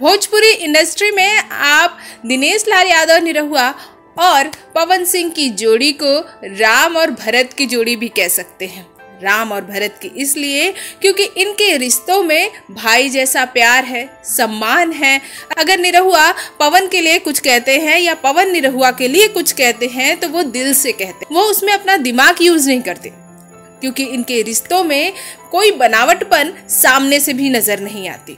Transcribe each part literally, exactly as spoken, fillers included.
Bhojpuri industry में आप दिनेश लाल यादव निरहुआ और पवन सिंह की जोड़ी को राम और भरत की जोड़ी भी कह सकते हैं। राम और भरत की इसलिए क्योंकि इनके रिश्तों में भाई जैसा प्यार है, सम्मान है। अगर निरहुआ पवन के लिए कुछ कहते हैं या पवन निरहुआ के लिए कुछ कहते हैं तो वो दिल से कहते हैं, वो उसमें अपना दिमाग यूज नहीं करते, क्योंकि इनके रिश्तों में कोई बनावटपन सामने से भी नजर नहीं आती।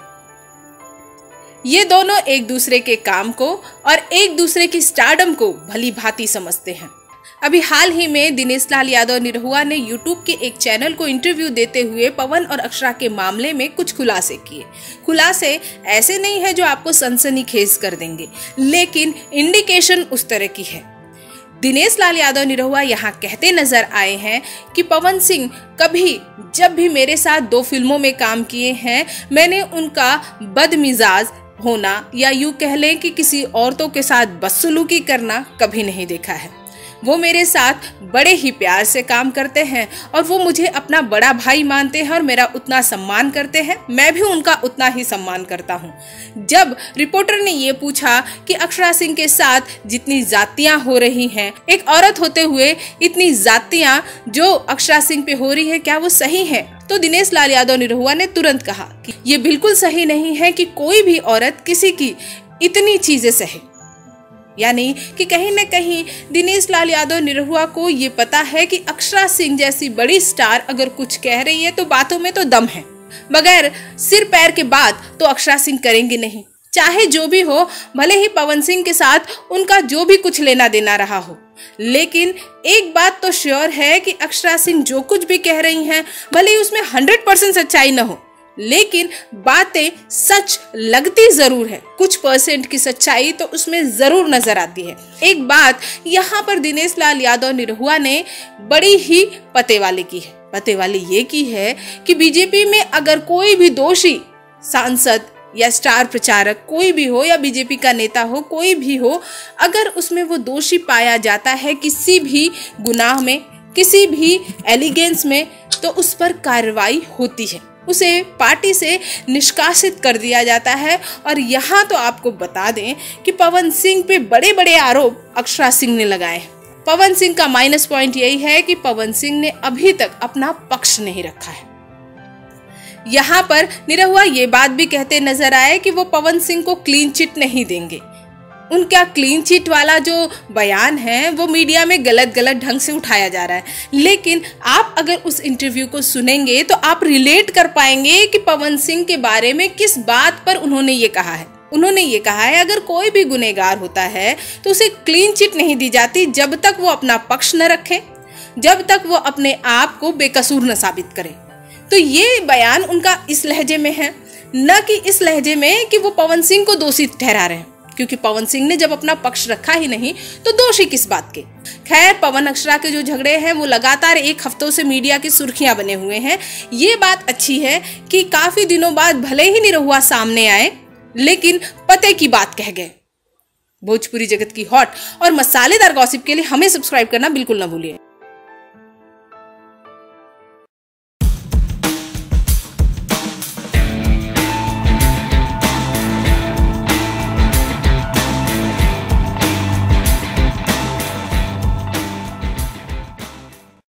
ये दोनों एक दूसरे के काम को और एक दूसरे की स्टारडम को भली भांति समझते हैं। अभी हाल ही में दिनेश लाल यादव निरहुआ ने यूट्यूब के एक चैनल को इंटरव्यू देते हुए पवन और अक्षरा के मामले में कुछ खुलासे किए। खुलासे ऐसे नहीं है जो आपको सनसनीखेज कर देंगे, लेकिन इंडिकेशन उस तरह की है। दिनेश लाल यादव निरहुआ यहाँ कहते नजर आए हैं कि पवन सिंह कभी जब भी मेरे साथ दो फिल्मों में काम किए हैं, मैंने उनका बदमिजाज होना या यूँ कह लें कि किसी औरतों के साथ बदसलूकी करना कभी नहीं देखा है। वो मेरे साथ बड़े ही प्यार से काम करते हैं और वो मुझे अपना बड़ा भाई मानते हैं और मेरा उतना सम्मान करते हैं, मैं भी उनका उतना ही सम्मान करता हूँ। जब रिपोर्टर ने ये पूछा कि अक्षरा सिंह के साथ जितनी जातियाँ हो रही हैं, एक औरत होते हुए इतनी जातियाँ जो अक्षरा सिंह पे हो रही है, क्या वो सही है, तो दिनेश लाल यादव निरहुआ ने तुरंत कहा कि ये बिल्कुल सही नहीं है कि कोई भी औरत किसी की इतनी चीजें सहे। यानी कि कहीं न कहीं दिनेश लाल यादव निरहुआ को ये पता है कि अक्षरा सिंह जैसी बड़ी स्टार अगर कुछ कह रही है तो बातों में तो दम है, मगर सिर पैर के बात तो अक्षरा सिंह करेंगे नहीं, चाहे जो भी हो, भले ही पवन सिंह के साथ उनका जो भी कुछ लेना देना रहा हो। लेकिन एक बात तो श्योर है कि अक्षरा सिंह जो कुछ भी कह रही हैं, भले ही उसमें हंड्रेड परसेंट सच्चाई न हो, लेकिन बातें सच लगती जरूर है, कुछ परसेंट की सच्चाई तो उसमें जरूर नजर आती है। एक बात यहाँ पर दिनेश लाल यादव निरहुआ ने बड़ी ही पते वाली की है। पते वाली ये की है कि बीजेपी में अगर कोई भी दोषी सांसद या स्टार प्रचारक कोई भी हो या बीजेपी का नेता हो, कोई भी हो, अगर उसमें वो दोषी पाया जाता है किसी भी गुनाह में, किसी भी एलिगेंस में, तो उस पर कार्रवाई होती है, उसे पार्टी से निष्कासित कर दिया जाता है। और यहाँ तो आपको बता दें कि पवन सिंह पे बड़े बड़े आरोप अक्षरा सिंह ने लगाए हैं। पवन सिंह का माइनस पॉइंट यही है कि पवन सिंह ने अभी तक अपना पक्ष नहीं रखा है। यहाँ पर निरहुआ ये बात भी कहते नजर आए कि वो पवन सिंह को क्लीन चिट नहीं देंगे। उनका क्लीन चिट वाला जो बयान है वो मीडिया में गलत गलत ढंग से उठाया जा रहा है, लेकिन आप अगर उस इंटरव्यू को सुनेंगे तो आप रिलेट कर पाएंगे कि पवन सिंह के बारे में किस बात पर उन्होंने ये कहा है। उन्होंने ये कहा है अगर कोई भी गुनहगार होता है तो उसे क्लीन चिट नहीं दी जाती जब तक वो अपना पक्ष न रखे, जब तक वो अपने आप को बेकसूर न साबित करे। तो ये बयान उनका इस लहजे में है, न कि इस लहजे में कि वो पवन सिंह को दोषी ठहरा रहे हैं, क्योंकि पवन सिंह ने जब अपना पक्ष रखा ही नहीं तो दोषी किस बात के। खैर, पवन अक्षरा के जो झगड़े हैं वो लगातार एक हफ्तों से मीडिया की सुर्खियां बने हुए हैं। ये बात अच्छी है कि काफी दिनों बाद भले ही निरहुआ सामने आए, लेकिन पते की बात कह गए। भोजपुरी जगत की हॉट और मसालेदार गॉसिप के लिए हमें सब्सक्राइब करना बिल्कुल ना भूलिए।